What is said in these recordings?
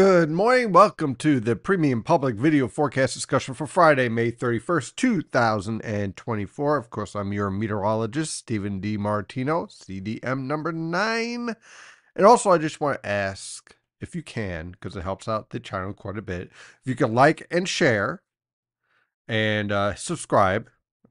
Good morning. Welcome to the Premium Public Video Forecast Discussion for Friday, May 31st, 2024. Of course, I'm your meteorologist, Stephen D. Martino, CDM number 9. And also, I just want to ask, if you can, because it helps out the channel quite a bit, if you can like and share and subscribe,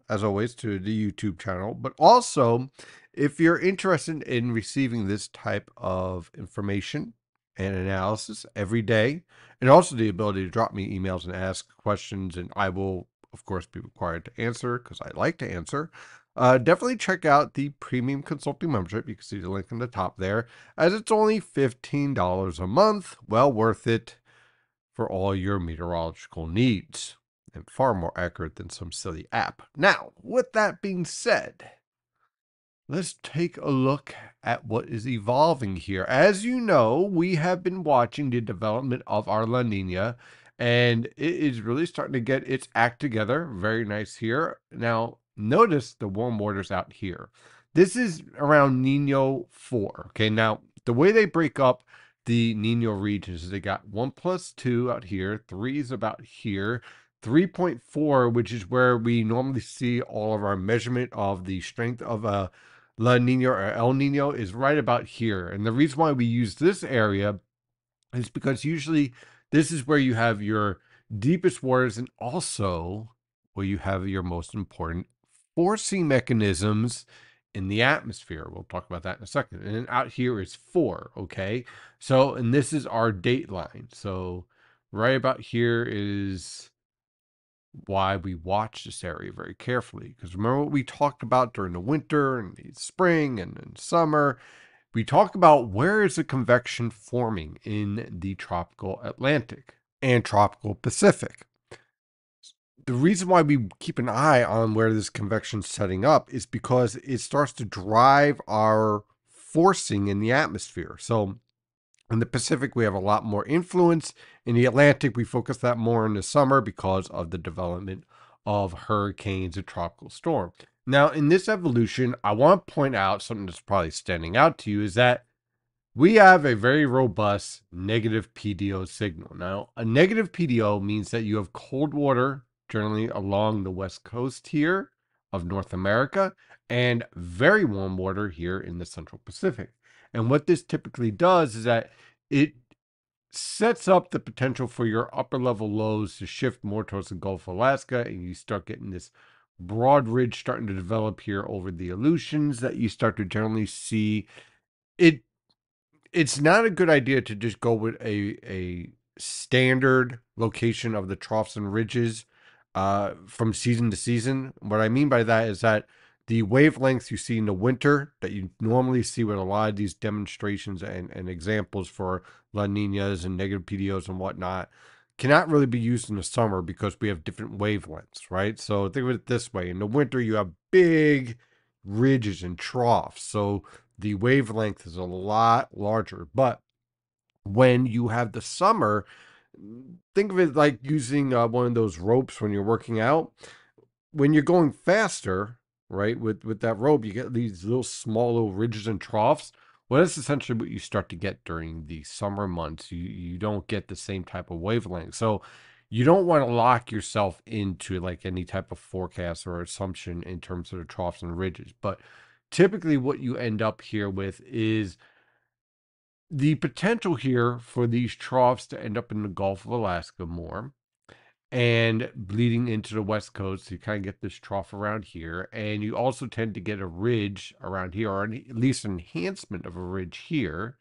as always, to the YouTube channel. But also, if you're interested in receiving this type of information and analysis every day, and also the ability to drop me emails and ask questions, and I will, of course, be required to answer because I like to answer, definitely check out the Premium Consulting Membership. You can see the link in the top there, as it's only $15 a month, well worth it for all your meteorological needs, and far more accurate than some silly app. Now, with that being said, let's take a look at what is evolving here. As you know, we have been watching the development of our La Nina, and it is really starting to get its act together. Very nice here. Now, notice the warm waters out here. This is around Nino 4. Okay, now, the way they break up the Nino regions is they got 1 plus 2 out here, 3 is about here, 3.4, which is where we normally see all of our measurement of the strength of a La Nina or El Nino, is right about here. And the reason why we use this area is because usually this is where you have your deepest waters and also where you have your most important forcing mechanisms in the atmosphere. We'll talk about that in a second. And then out here is 4, okay? So, and this is our date line. So right about here is why we watch this area very carefully, because remember what we talked about during the winter and the spring and summer. We talk about where is the convection forming in the tropical Atlantic and tropical Pacific. The reason why we keep an eye on where this convection is setting up is because it starts to drive our forcing in the atmosphere. So in the Pacific, we have a lot more influence. In the Atlantic, we focus that more in the summer because of the development of hurricanes and tropical storms. Now, in this evolution, I want to point out something that's probably standing out to you, is that we have a very robust negative PDO signal. Now, a negative PDO means that you have cold water generally along the west coast here of North America and very warm water here in the Central Pacific. And what this typically does is that it sets up the potential for your upper level lows to shift more towards the Gulf of Alaska, and you start getting this broad ridge starting to develop here over the Aleutians that you start to generally see. It's not a good idea to just go with a standard location of the troughs and ridges from season to season. What I mean by that is that the wavelengths you see in the winter that you normally see with a lot of these demonstrations and examples for La Ninas and negative PDOs and whatnot cannot really be used in the summer because we have different wavelengths, right? So think of it this way. In the winter, you have big ridges and troughs, so the wavelength is a lot larger. But when you have the summer, think of it like using one of those ropes when you're working out. When you're going faster, right, with that rope, you get these little small little ridges and troughs. Well, that's essentially what you start to get during the summer months. You don't get the same type of wavelength. So you don't want to lock yourself into like any type of forecast or assumption in terms of the troughs and ridges. But typically what you end up here with is the potential here for these troughs to end up in the Gulf of Alaska more and bleeding into the west coast. So you kind of get this trough around here, and you also tend to get a ridge around here, or at least an enhancement of a ridge here.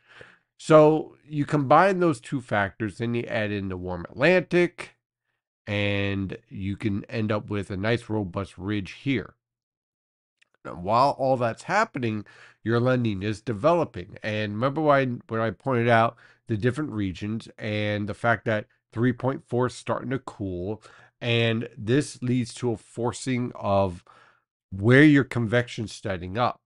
So you combine those two factors, then you add in the warm Atlantic, and you can end up with a nice robust ridge here. Now, while all that's happening, your La Nina is developing. And remember when I pointed out the different regions and the fact that 3.4 starting to cool, and this leads to a forcing of where your convection's setting up.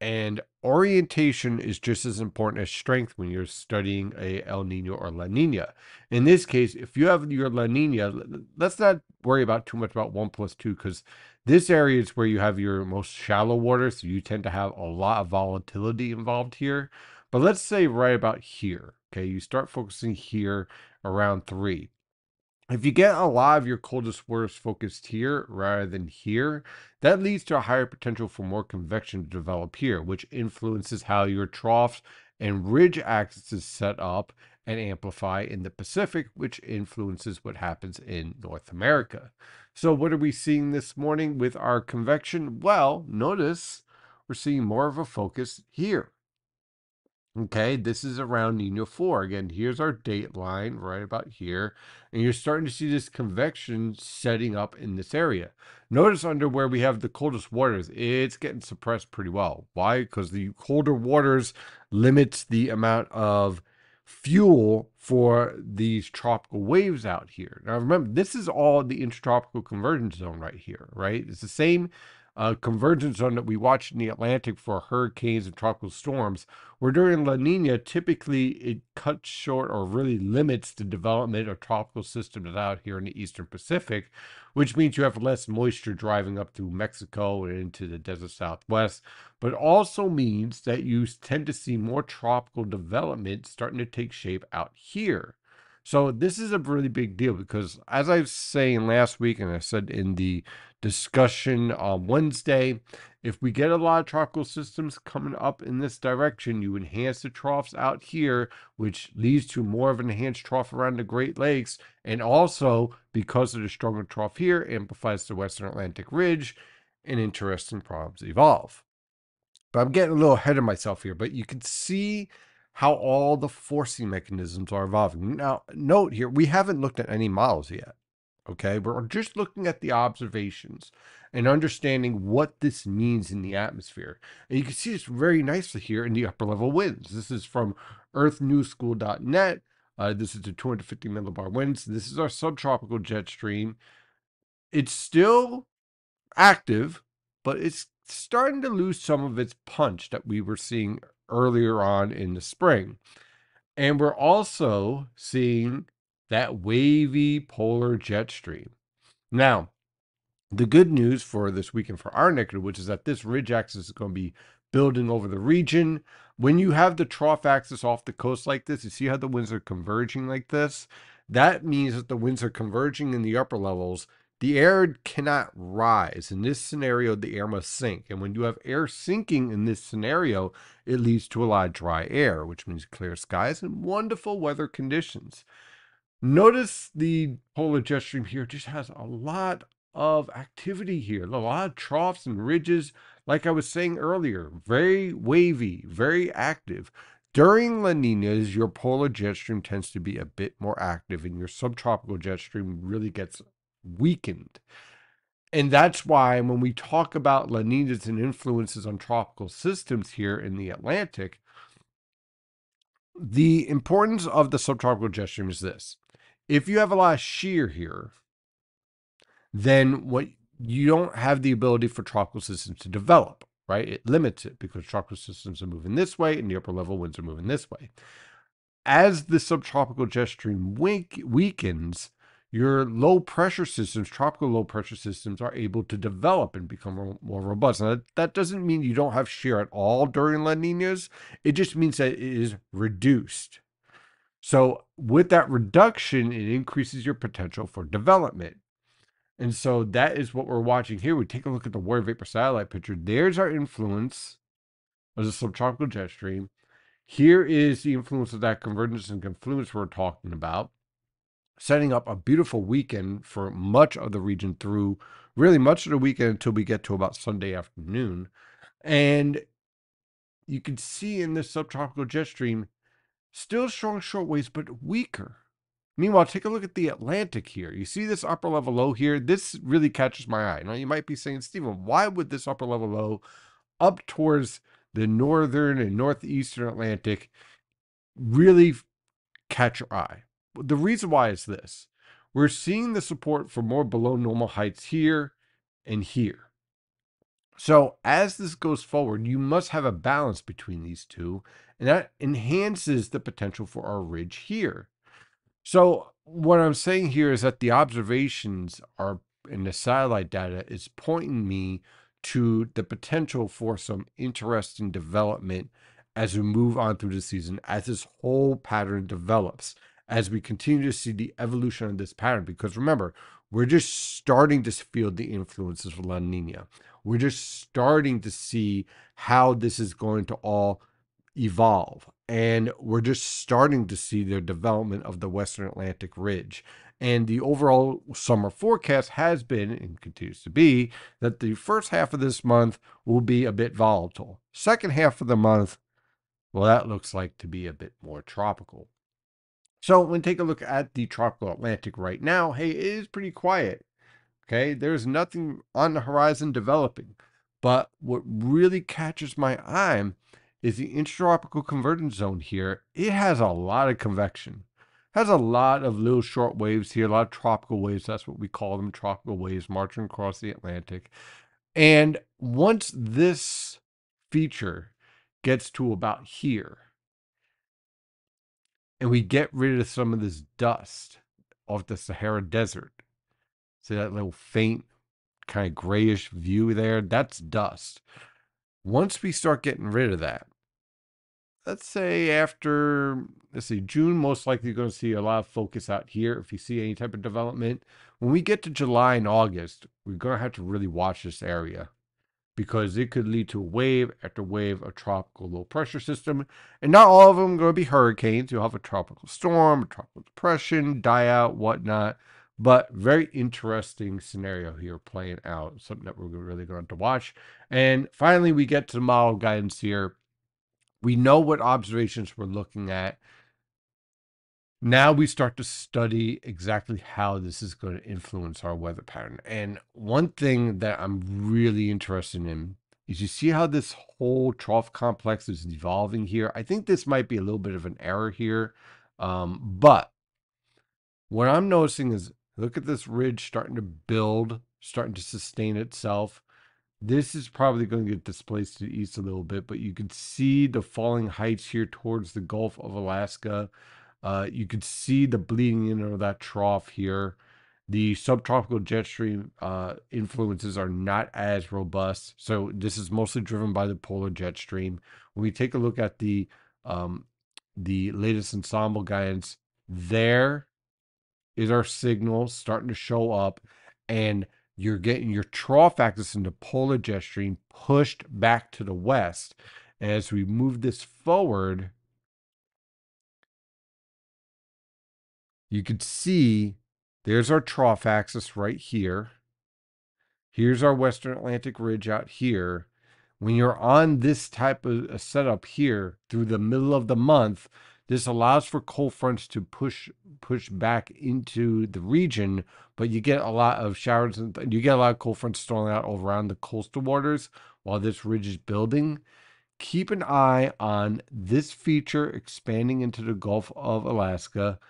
And orientation is just as important as strength when you're studying a El Nino or La Nina. In this case, if you have your La Nina, let's not worry about too much about 1 plus 2, because this area is where you have your most shallow water, so you tend to have a lot of volatility involved here. But let's say right about here, Okay, you start focusing here around 3. If you get a lot of your coldest waters focused here rather than here, that leads to a higher potential for more convection to develop here, which influences how your troughs and ridge axes set up and amplify in the Pacific, which influences what happens in North America. So what are we seeing this morning with our convection? Well, notice we're seeing more of a focus here. Okay, this is around Nino 4. Again, here's our date line right about here. And you're starting to see this convection setting up in this area. Notice under where we have the coldest waters, it's getting suppressed pretty well. Why? Because the colder waters limits the amount of fuel for these tropical waves out here. Now, remember, this is all the intertropical convergence zone right here, right? It's the same convergence zone that we watch in the Atlantic for hurricanes and tropical storms, where during La Nina, typically it cuts short or really limits the development of tropical systems out here in the Eastern Pacific, which means you have less moisture driving up through Mexico and into the desert Southwest, but also means that you tend to see more tropical development starting to take shape out here. So this is a really big deal because, as I was saying last week, and I said in the discussion on Wednesday, if we get a lot of tropical systems coming up in this direction, you enhance the troughs out here, which leads to more of an enhanced trough around the Great Lakes, and also, because of the stronger trough here, amplifies the Western Atlantic Ridge, and interesting problems evolve. But I'm getting a little ahead of myself here, but you can see how all the forcing mechanisms are evolving. Now, note here, we haven't looked at any models yet, okay? We're just looking at the observations and understanding what this means in the atmosphere. And you can see this very nicely here in the upper level winds. This is from earthnewschool.net. This is the 250 millibar winds. This is our subtropical jet stream. It's still active, but it's starting to lose some of its punch that we were seeing earlier on in the spring. And we're also seeing that wavy polar jet stream. Now, the good news for this weekend for our neck of the woods, which is that this ridge axis is going to be building over the region. When you have the trough axis off the coast like this, you see how the winds are converging like this? That means that the winds are converging in the upper levels. The air cannot rise. In this scenario, the air must sink. And when you have air sinking in this scenario, it leads to a lot of dry air, which means clear skies and wonderful weather conditions. Notice the polar jet stream here just has a lot of activity here, a lot of troughs and ridges. Like I was saying earlier, very wavy, very active. During La Ninas, your polar jet stream tends to be a bit more active, and your subtropical jet stream really gets weakened. And that's why when we talk about La Ninas and influences on tropical systems here in the Atlantic, the importance of the subtropical jet stream is this. If you have a lot of shear here, then what you don't have the ability for tropical systems to develop, right? It limits it because tropical systems are moving this way and the upper level winds are moving this way. As the subtropical jet stream weakens, your low pressure systems, tropical low pressure systems, are able to develop and become more robust. Now, that doesn't mean you don't have shear at all during La Ninas. It just means that it is reduced. So with that reduction, it increases your potential for development. And so that is what we're watching here. We take a look at the water vapor satellite picture. There's our influence of the subtropical jet stream. Here is the influence of that convergence and confluence we're talking about, setting up a beautiful weekend for much of the region through really much of the weekend until we get to about Sunday afternoon. And you can see in this subtropical jet stream, still strong short waves, but weaker. Meanwhile, take a look at the Atlantic here. You see this upper level low here? This really catches my eye. Now, you might be saying, Stephen, why would this upper level low up towards the northern and northeastern Atlantic really catch your eye? The reason why is this. We're seeing the support for more below normal heights here and here. So as this goes forward, you must have a balance between these two, and that enhances the potential for our ridge here. So what I'm saying here is that the observations are, and the satellite data is pointing me to the potential for some interesting development as we move on through the season, as this whole pattern develops, as we continue to see the evolution of this pattern. Because remember, we're just starting to feel the influences of La Nina. We're just starting to see how this is going to all evolve. And we're just starting to see the development of the Western Atlantic Ridge. And the overall summer forecast has been, and continues to be, that the first half of this month will be a bit volatile. Second half of the month, well, that looks like to be a bit more tropical. So when we take a look at the tropical Atlantic right now, hey, it is pretty quiet. Okay, there's nothing on the horizon developing. But what really catches my eye is the intertropical convergence zone here. It has a lot of convection. Has a lot of little short waves here, a lot of tropical waves. That's what we call them, tropical waves marching across the Atlantic. And once this feature gets to about here, and we get rid of some of this dust off the Sahara Desert, see that little faint kind of grayish view there? That's dust. Once we start getting rid of that, let's say after, let's see, June, most likely you're going to see a lot of focus out here if you see any type of development. When we get to July and August, we're going to have to really watch this area, because it could lead to wave after wave of tropical low pressure system. And not all of them are going to be hurricanes. You'll have a tropical storm, a tropical depression, die out, whatnot. But very interesting scenario here playing out, something that we're really going to have to watch. And finally, we get to the model guidance here. We know what observations we're looking at. Now we start to study exactly how this is going to influence our weather pattern. And one thing that I'm really interested in is you see how this whole trough complex is evolving here. I think this might be a little bit of an error here. But what I'm noticing is, look at this ridge starting to build, starting to sustain itself. This is probably going to get displaced to the east a little bit, but you can see the falling heights here towards the Gulf of Alaska. You can see the bleeding in of that trough here. The subtropical jet stream influences are not as robust. So this is mostly driven by the polar jet stream. When we take a look at the latest ensemble guidance, there is our signal starting to show up, and you're getting your trough axis in the polar jet stream pushed back to the west. And as we move this forward, you can see there's our trough axis right here. Here's our Western Atlantic Ridge out here. When you're on this type of a setup here through the middle of the month, this allows for cold fronts to push back into the region, but you get a lot of showers and you get a lot of cold fronts stalling out around the coastal waters while this ridge is building. Keep an eye on this feature expanding into the Gulf of Alaska.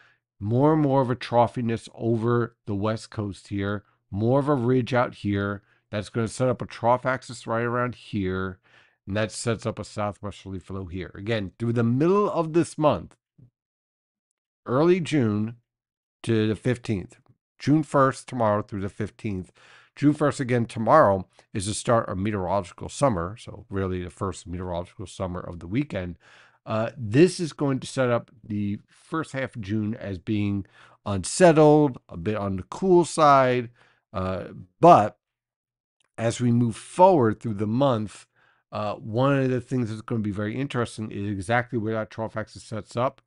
More and more of a troughiness over the west coast here. More of a ridge out here. That's going to set up a trough axis right around here. And that sets up a southwesterly flow here. Again, through the middle of this month, early June to the 15th. June 1st tomorrow through the 15th. June 1st again tomorrow is the start of meteorological summer. So really the first meteorological summer of the weekend. This is going to set up the first half of June as being unsettled, a bit on the cool side. But as we move forward through the month, one of the things that's going to be very interesting is exactly where that trough axis sets up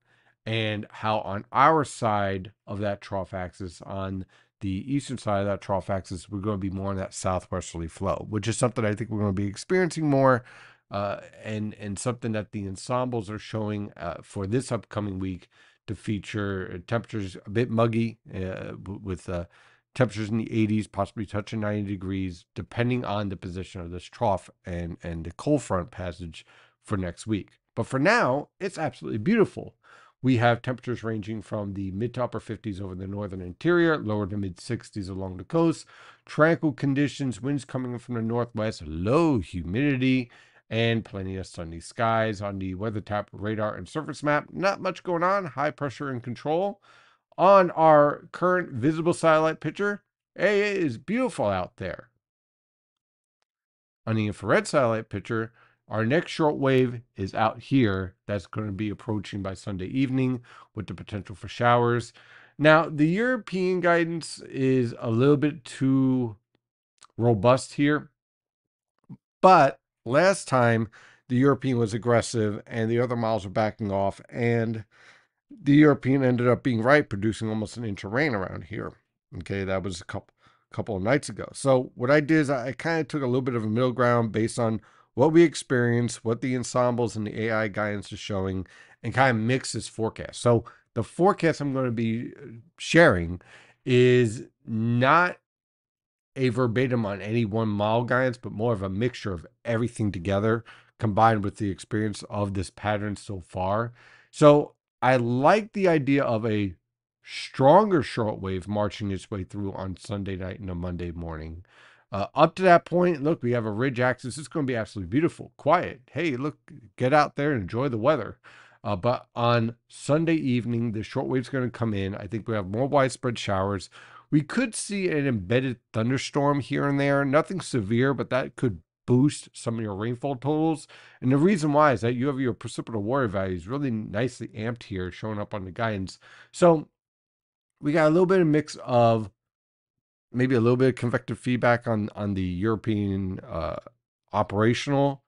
and how on our side of that trough axis, on the eastern side of that trough axis, we're going to be more in that southwesterly flow, which is something I think we're going to be experiencing more, and something that the ensembles are showing for this upcoming week to feature temperatures a bit muggy with temperatures in the 80s, possibly touching 90 degrees, depending on the position of this trough and the cold front passage for next week. But for now, it's absolutely beautiful. We have temperatures ranging from the mid to upper 50s over the northern interior, lower to mid 60s along the coast, tranquil conditions, winds coming in from the northwest, low humidity, and plenty of sunny skies. On the weather tap, radar, and surface map, not much going on, high pressure and control. On our current visible satellite picture, hey, it is beautiful out there. On the infrared satellite picture, Our next short wave is out here. That's going to be approaching by Sunday evening with the potential for showers. Now, the European guidance is a little bit too robust here. But last time, the European was aggressive and the other models were backing off. And the European ended up being right, producing almost an inch of rain around here. Okay, that was a couple of nights ago. So what I did is I kind of took a little bit of a middle ground based on what we experienced, what the ensembles and the AI guidance is showing, and kind of mix this forecast. So the forecast I'm going to be sharing is not a verbatim on any one model guidance, but more of a mixture of everything together combined with the experience of this pattern so far. So I like the idea of a stronger shortwave marching its way through on Sunday night and a Monday morning. Up to that point, look, we have a ridge axis. It's going to be absolutely beautiful, quiet. Hey, look, get out there and enjoy the weather. But on Sunday evening, the shortwave's going to come in. I think we have more widespread showers. We could see an embedded thunderstorm here and there. Nothing severe, but that could boost some of your rainfall totals. And the reason why is that you have your precipital warrior values really nicely amped here, showing up on the guidance. So we got a little bit of mix of maybe a little bit of convective feedback on the European operational.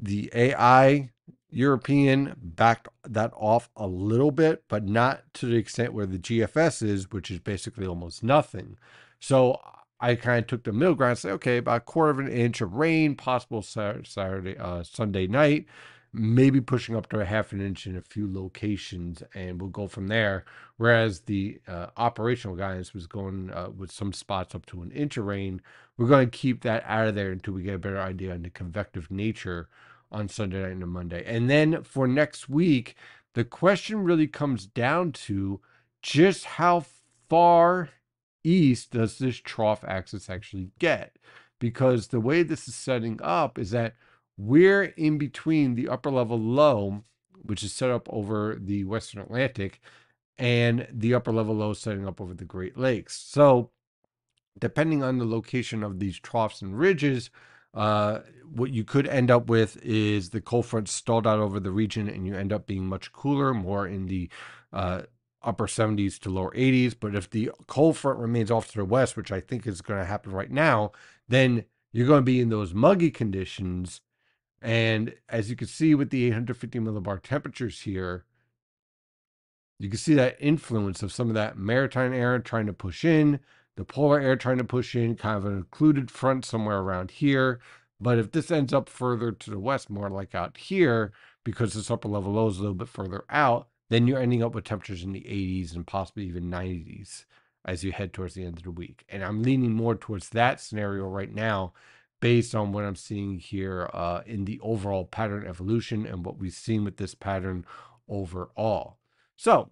The AI European backed that off a little bit, but not to the extent where the GFS is, which is basically almost nothing. So I kind of took the middle ground and said, okay, about a quarter of an inch of rain, possible Sunday night, maybe pushing up to a half an inch in a few locations, and we'll go from there. Whereas the operational guidance was going with some spots up to an inch of rain. We're going to keep that out of there until we get a better idea on the convective nature on Sunday night and Monday. And then for next week, the question really comes down to just how far east does this trough axis actually get? Because the way this is setting up is that we're in between the upper level low, which is set up over the Western Atlantic, and the upper level low setting up over the Great Lakes. So depending on the location of these troughs and ridges, what you could end up with is the cold front stalled out over the region, and you end up being much cooler, more in the upper 70s to lower 80s. But if the cold front remains off to the west, which I think is going to happen right now, then you're going to be in those muggy conditions. And as you can see with the 850 millibar temperatures here, you can see that influence of some of that maritime air trying to push in, the polar air trying to push in, kind of an occluded front somewhere around here. But if this ends up further to the west, more like out here, because this upper level low is a little bit further out, then you're ending up with temperatures in the 80s and possibly even 90s as you head towards the end of the week. And I'm leaning more towards that scenario right now, based on what I'm seeing here in the overall pattern evolution and what we've seen with this pattern overall. So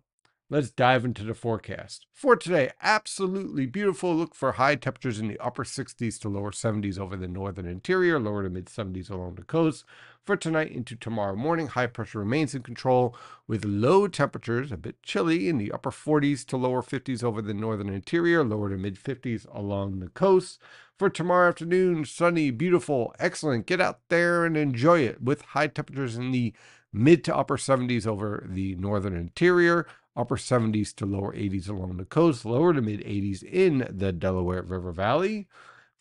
let's dive into the forecast. For today, absolutely beautiful. Look for high temperatures in the upper 60s to lower 70s over the northern interior, lower to mid 70s along the coast. For tonight into tomorrow morning, high pressure remains in control with low temperatures, a bit chilly, in the upper 40s to lower 50s over the northern interior, lower to mid 50s along the coast. For tomorrow afternoon, sunny, beautiful, excellent. Get out there and enjoy it with high temperatures in the mid to upper 70s over the northern interior, upper 70s to lower 80s along the coast, lower to mid 80s in the Delaware River Valley.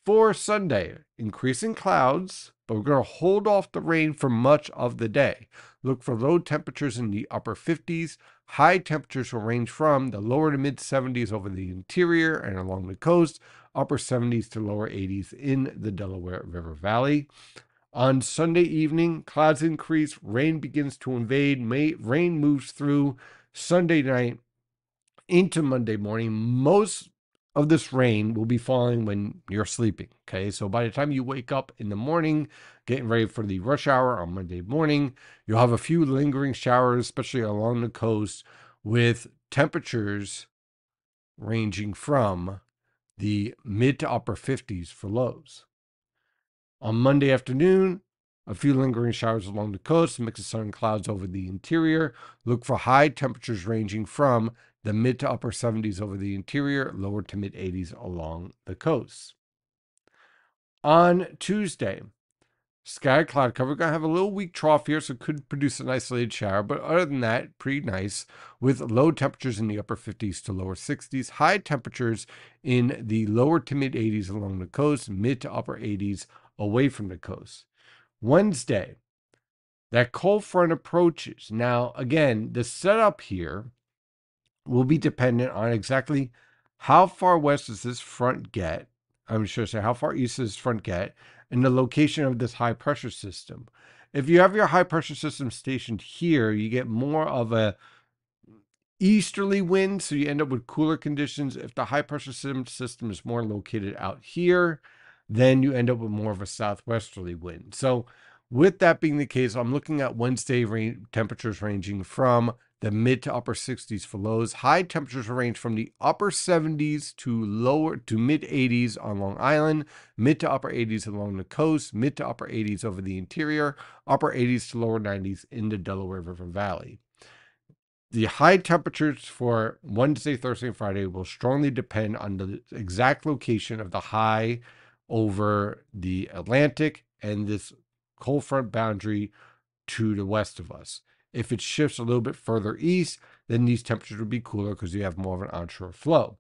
For Sunday, increasing clouds, but we're going to hold off the rain for much of the day. Look for low temperatures in the upper 50s. High temperatures will range from the lower to mid 70s over the interior and along the coast, upper 70s to lower 80s in the Delaware River Valley. On Sunday evening, clouds increase, rain begins to invade, rain moves through Sunday night into Monday morning. Most of this rain will be falling when you're sleeping, okay? So by the time you wake up in the morning, getting ready for the rush hour on Monday morning, you'll have a few lingering showers, especially along the coast, with temperatures ranging from the mid to upper 50s for lows. On Monday afternoon, a few lingering showers along the coast, a mix of sun and clouds over the interior. Look for high temperatures ranging from the mid to upper 70s over the interior, lower to mid 80s along the coast. On Tuesday, Sky cloud cover. We're going to have a little weak trough here, so it could produce an isolated shower. But other than that, pretty nice, with low temperatures in the upper 50s to lower 60s, high temperatures in the lower to mid 80s along the coast, mid to upper 80s away from the coast. Wednesday, that cold front approaches. Now, again, the setup here will be dependent on exactly how far west does this front get. I'm sure to say how far east does this front get, and the location of this high pressure system. If you have your high pressure system stationed here, you get more of a easterly wind, so you end up with cooler conditions. If the high pressure system is more located out here, then you end up with more of a southwesterly wind. So with that being the case, I'm looking at Wednesday temperatures ranging from the mid to upper 60s for lows. High temperatures range from the upper 70s to lower to mid 80s on Long Island, mid to upper 80s along the coast, mid to upper 80s over the interior, upper 80s to lower 90s in the Delaware River Valley. The high temperatures for Wednesday, Thursday, and Friday will strongly depend on the exact location of the high over the Atlantic and this cold front boundary to the west of us. If it shifts a little bit further east, then these temperatures would be cooler because you have more of an onshore flow.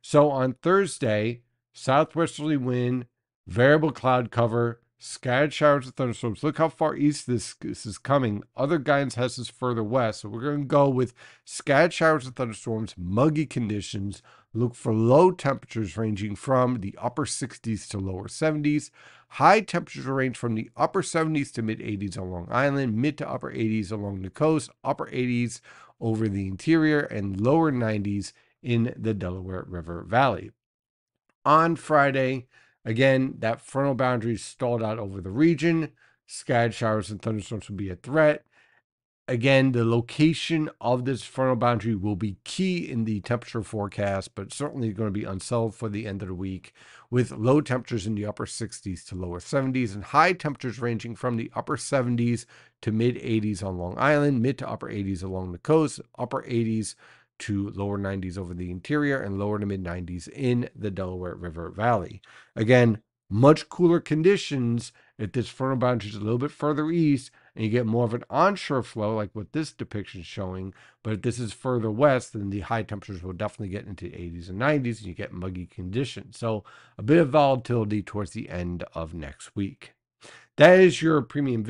So on Thursday, southwesterly wind, variable cloud cover, scattered showers and thunderstorms. Look how far east this is coming. Other guidance has this further west. So we're going to go with scattered showers and thunderstorms, muggy conditions. Look for low temperatures ranging from the upper 60s to lower 70s. High temperatures range from the upper 70s to mid 80s on Long Island, mid to upper 80s along the coast, upper 80s over the interior, and lower 90s in the Delaware River Valley. On Friday, again, that frontal boundary is stalled out over the region. Scattered showers and thunderstorms will be a threat. Again, the location of this frontal boundary will be key in the temperature forecast, but certainly going to be unsettled for the end of the week, with low temperatures in the upper 60s to lower 70s and high temperatures ranging from the upper 70s to mid 80s on Long Island, mid to upper 80s along the coast, upper 80s to lower 90s over the interior, and lower to mid 90s in the Delaware River Valley. Again, much cooler conditions if this frontal boundary is a little bit further east and you get more of an onshore flow like what this depiction is showing. But if this is further west, then the high temperatures will definitely get into the 80s and 90s and you get muggy conditions. So a bit of volatility towards the end of next week. That is your premium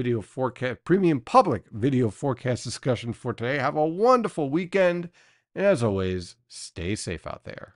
public video forecast discussion for today. Have a wonderful weekend. And as always, stay safe out there.